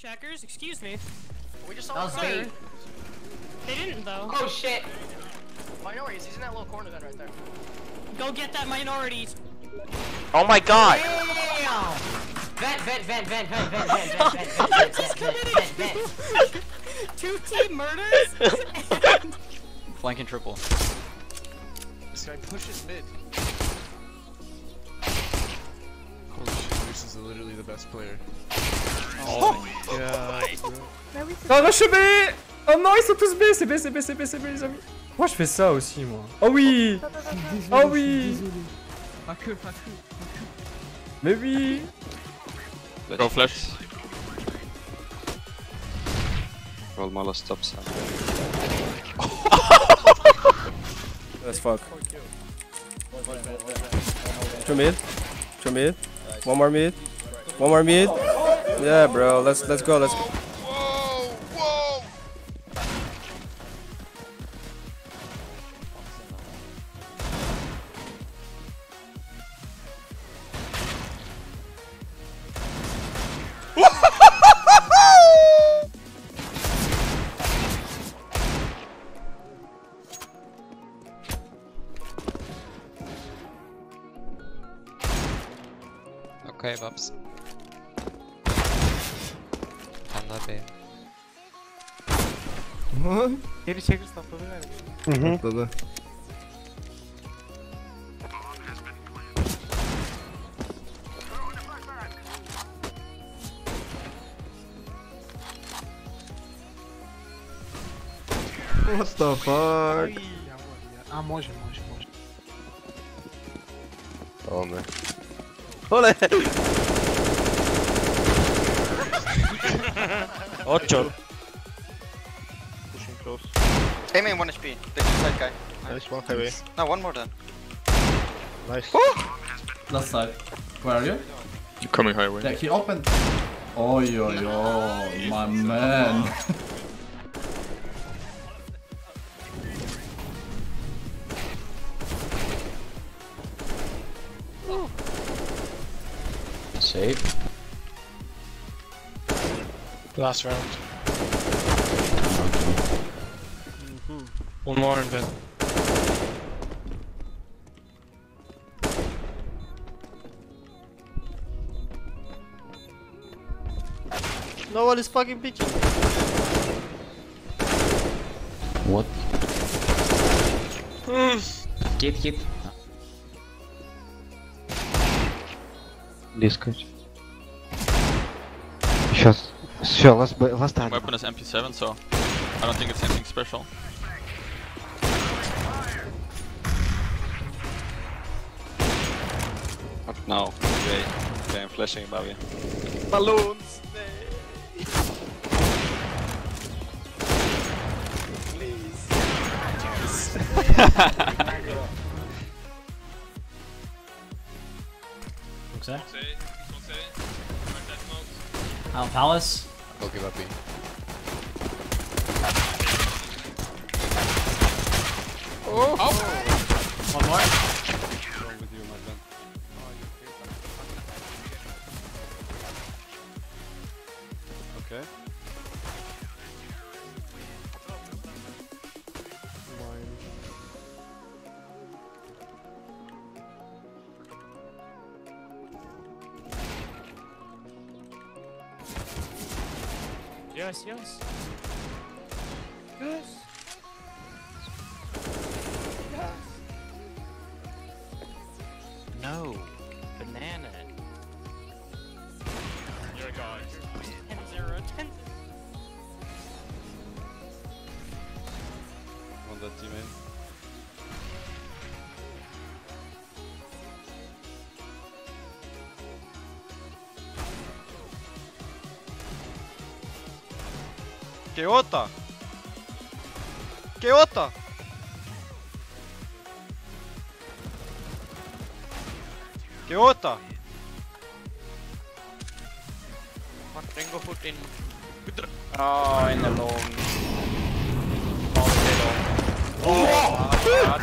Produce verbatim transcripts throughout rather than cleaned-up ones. checkers, excuse me. We just saw him. They didn't though. Oh shit. Minorities, he's in that little corner then right there. Go get that minorities. Oh my god. Damn. Vent, vent, vent, vent, vent, vent, vent, vent, vent, I just committed two team murders. And... flanking triple. This guy pushes mid. Holy shit, this is literally the best player. Oh, oh my god. Non, non, je suis B. Oh non, ils sont tous B, c'est B, c'est B, c'est B, c'est B, les amis. Moi je fais ça aussi, moi. Oh oui. Oh oui. Pas que, pas que, pas que. Mais oui. Go flash. Roll my last top side. That's fuck. Two mid. Two mid. One more mid. One more mid. Yeah, bro. Let's let's go. Let's go. Okay, Bubs. I'm not bad. What? Geri çekirsin atladı galiba. Hı hı. Atladı. What the fuck? Ah, može, može, može. Tamam be. Ole! Ocho! Pushing close. Aim in one H P, take the side guy. Nice, one heavy. No, one more then. Nice. Oh! Last side. Where are you? You're coming highway. Yeah, he opened. Oh, yo, yo, my man. Save. Last round. Mm-hmm. One more and then. No one is fucking picking. What? Mm. Get hit. Discord. Сейчас, все, last last time. Weapon is M P seven, so I don't think it's anything special. What now? Okay, okay, I'm flashing above you. Balloons. Please. There. Out palace. I'll give up B. Oh. Oh. One more. Okay. Yes, yes. Yes. Yes. No. Banana. You're a god. ten zero, ten zero. Want that team in? Keota! Keota! Keota! Fuck, Rengo foot in. Oh, in the long. Oh, my god.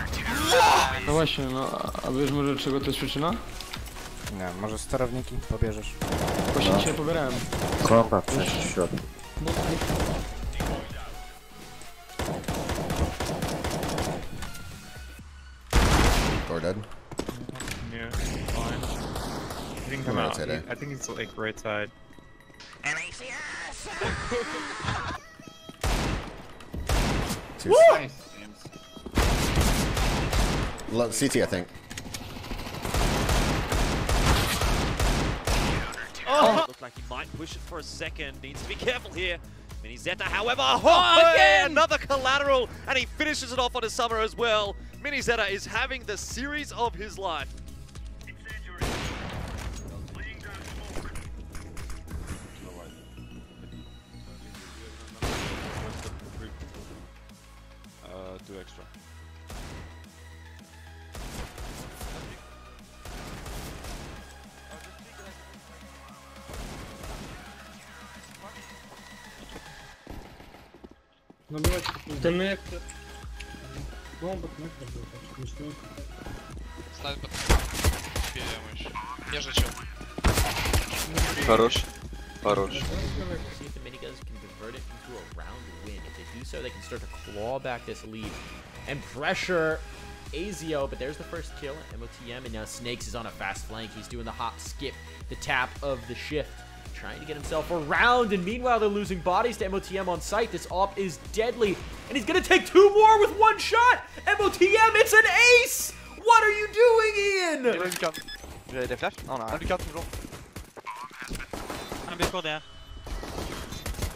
Давай, Шина, а вы же можете чего-то исключено? Nie, może sterowniki pobierzesz? Właśnie no. Się pobierałem. Kompa przecież w środku. Or dead? Yeah, fine. I think I'm out. I think it's like right side. M A C S! Woo! Nice, James. Low C T, I think. Oh! Looked like he might push it for a second. Needs to be careful here. Minizeta, however, oh, oh again! Another collateral, and he finishes it off on his summer as well. Minizeta is having the series of his life. Uh, two extra. Connected. Бомба connected был, так не стоит. Ставь под... Перемыш. Я же чё. Хорош. Хорош. So they can start to claw back this lead and pressure A Z O, but there's the first kill, M O T M, and now Snakes is on a fast flank. He's doing the hop, skip, the tap of the shift, trying to get himself around, and meanwhile they're losing bodies to M O T M on site. This AWP is deadly, and he's gonna take two more with one shot! M O T M, it's an ace! What are you doing, Ian? They flash? Oh no. I'm before there.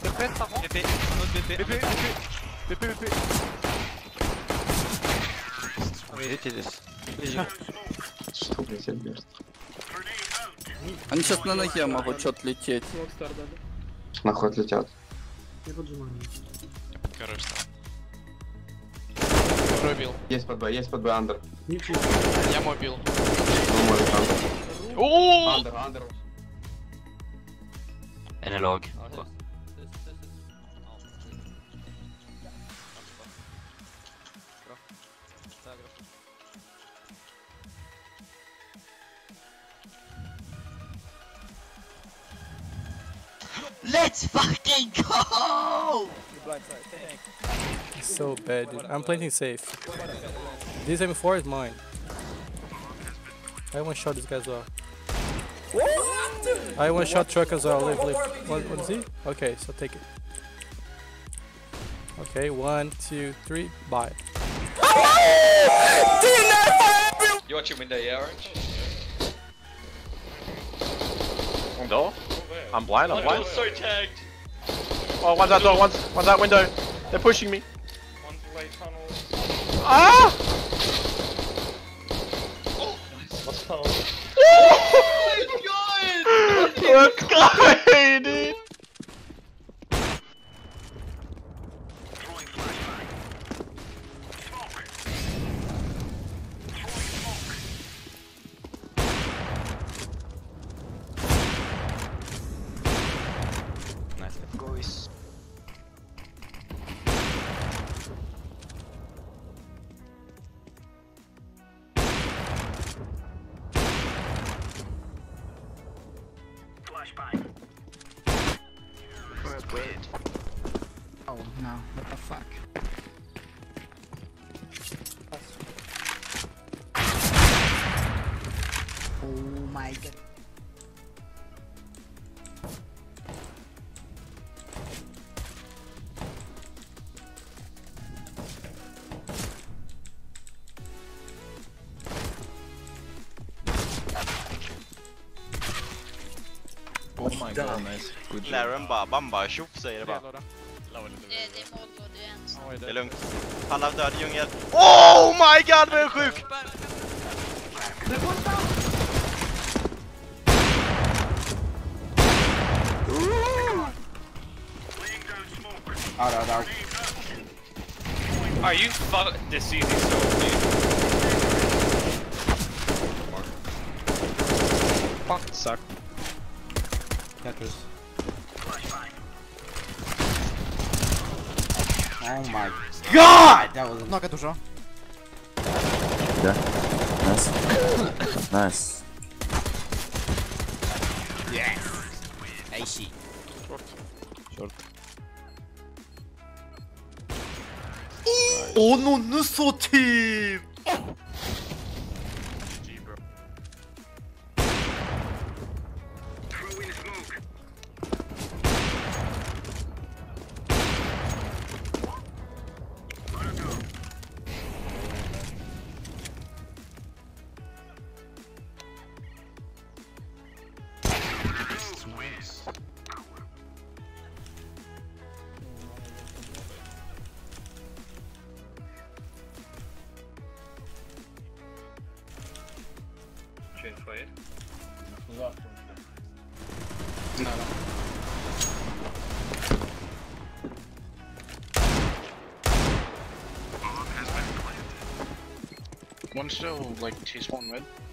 B P, B P, B P, B P, B P, B P. Они сейчас на ноге могут что-то лететь. На ход летят. Я подкорочу. Пробил. Есть под Б, есть под Б, андер. Я мобил. Ооо! Андер, андер. Аналог. Let's fucking go! It's so bad, dude. I'm playing safe. This M four is mine. I one shot this guy as well. I one shot truck as well. Live, live. What, what is he? Okay, so take it. Okay, one, two, three, bye. You watching window, yeah, Orange? On door? I'm blind, I'm blind. I'm so tagged. Oh, one's out door, one's, one's out window. They're pushing me. One's late tunnel. Ah! Oh, nice. What's tunnel? Oh my god! Let's go, dude! Oh no, what the fuck? Oh my god. Oh my god, nice. Good job. Läraren bara, bamba, tjoff säger det bara. Det, det är Mollo, du är ensam. Det är lugnt. Han har död djungel. Oh my god, vad är sjuk! Out, out, out. Are you fucking deceiving so deep? Fuck, suck. Tetris. Oh my god! That was not good. Yeah. Nice. Nice. I see. Short. Short. Oh no, Nusso team! G G, bro. Throw in smoke. Fired. No, no. Bomb has been planted. One's still like T spawn red.